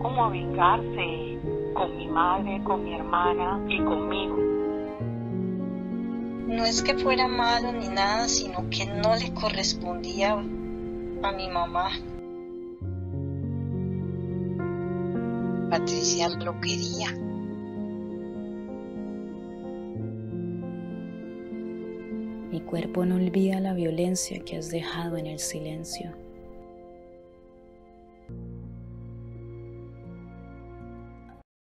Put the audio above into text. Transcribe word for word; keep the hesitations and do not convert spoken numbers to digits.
como vengarse con mi madre, con mi hermana y conmigo. No es que fuera malo ni nada, sino que no le correspondía a mi mamá. Patricia lo quería. Mi cuerpo no olvida la violencia que has dejado en el silencio.